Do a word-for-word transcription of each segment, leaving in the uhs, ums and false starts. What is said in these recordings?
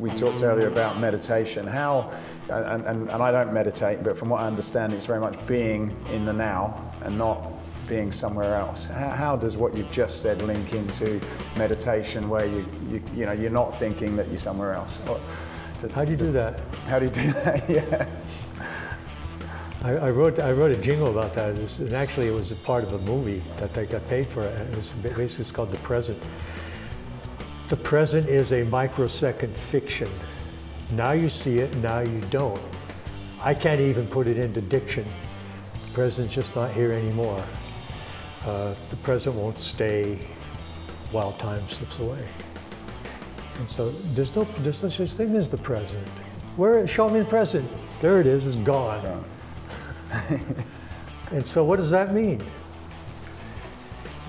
We talked earlier about meditation. How, and, and, and I don't meditate, but from what I understand, it's very much being in the now and not being somewhere else. How, how does what you've just said link into meditation, where you, you, you know, you're not thinking that you're somewhere else? Or, to, how do you does, do that? How do you do that? Yeah. I, I wrote I wrote a jingle about that, it was, and actually it was a part of a movie that I got paid for. It was basically it's called The Present. The present is a microsecond fiction. Now you see it, now you don't. I can't even put it into diction. The present's just not here anymore. Uh, the present won't stay while time slips away. And so there's no, there's no such thing as the present. Where, show me the present. There it is, it's gone. And so what does that mean?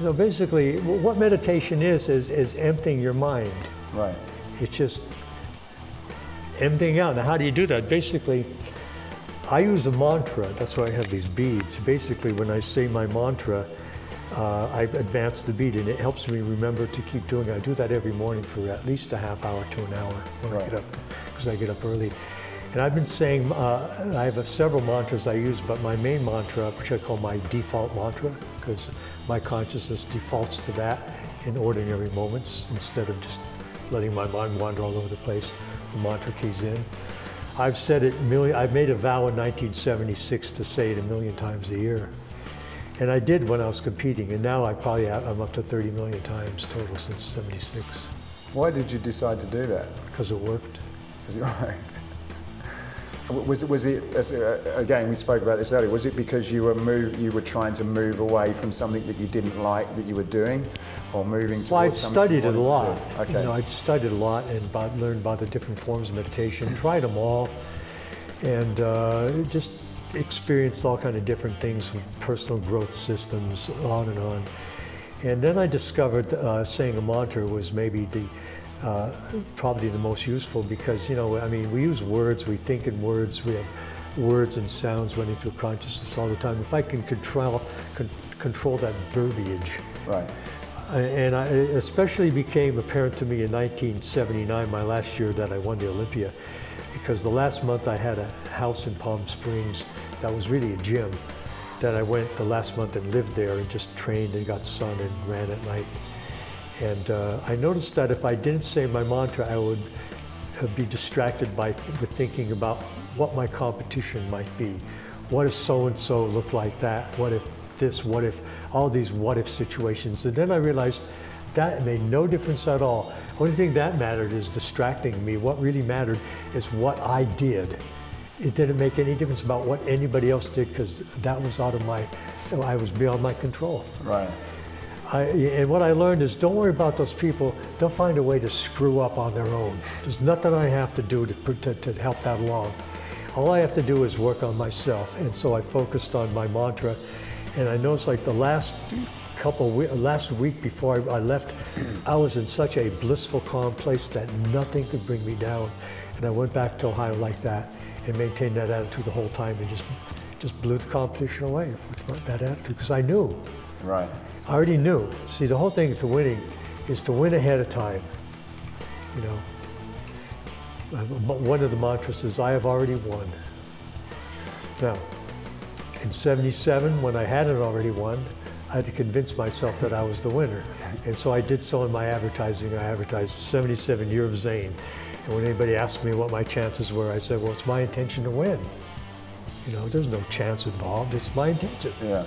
So basically, what meditation is, is, is emptying your mind. Right. It's just emptying out. Now, how do you do that? Basically, I use a mantra. That's why I have these beads. Basically, when I say my mantra, uh, I advance the bead, and it helps me remember to keep doing it. I do that every morning for at least a half hour to an hour when right. I get up, because I get up early. And I've been saying, uh, I have a, several mantras I use, but my main mantra, which I call my default mantra, because my consciousness defaults to that in ordinary moments, instead of just letting my mind wander all over the place, the mantra keys in. I've said it, million, I made a vow in nineteen seventy-six to say it a million times a year. And I did when I was competing, and now I probably have, I'm up to thirty million times total since seventy-six. Why did you decide to do that? Because it worked. Is it right? Was it, was it as, uh, again, we spoke about this earlier, was it because you were move, you were trying to move away from something that you didn't like that you were doing, or moving towards well, I'd something studied it a lot. Okay. You know, I'd studied a lot and about, learned about the different forms of meditation, tried them all, and uh, just experienced all kind of different things with personal growth systems, on and on. And then I discovered uh, saying a mantra was maybe the Uh, probably the most useful, because, you know, I mean, we use words, we think in words, we have words and sounds running through consciousness all the time. If I can control con control that verbiage. Right. And I, it especially became apparent to me in nineteen seventy-nine, my last year that I won the Olympia, because the last month I had a house in Palm Springs that was really a gym, that I went the last month and lived there and just trained and got sun and ran at night. And uh, I noticed that if I didn't say my mantra, I would uh, be distracted by th with thinking about what my competition might be. What if so-and-so looked like that? What if this, what if, all these what-if situations. And then I realized that made no difference at all. Only thing that mattered is distracting me. What really mattered is what I did. It didn't make any difference about what anybody else did, because that was out of my, I was beyond my control. Right. I, and what I learned is, don't worry about those people. They'll find a way to screw up on their own. There's nothing I have to do to, to, to help that along. All I have to do is work on myself. And so I focused on my mantra. And I noticed, like the last couple, last week before I, I left, I was in such a blissful, calm place that nothing could bring me down. And I went back to Ohio like that and maintained that attitude the whole time, and just, just blew the competition away with that attitude, because I knew. Right. I already knew. See, the whole thing to winning is to win ahead of time. You know, one of the mantras is, I have already won. Now, in seventy-seven, when I hadn't already won, I had to convince myself that I was the winner. And so I did so in my advertising. I advertised seventy-seven Year of Zane. And when anybody asked me what my chances were, I said, well, it's my intention to win. You know, there's no chance involved. It's my intention. Yeah.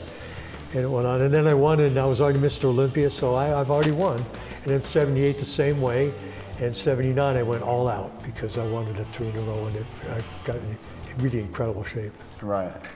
And it went on, and then I won, and I was already Mister Olympia, so I, I've already won. And then seventy-eight the same way, and seventy-nine I went all out, because I wanted a three in a row, and it, I got in really incredible shape. Right.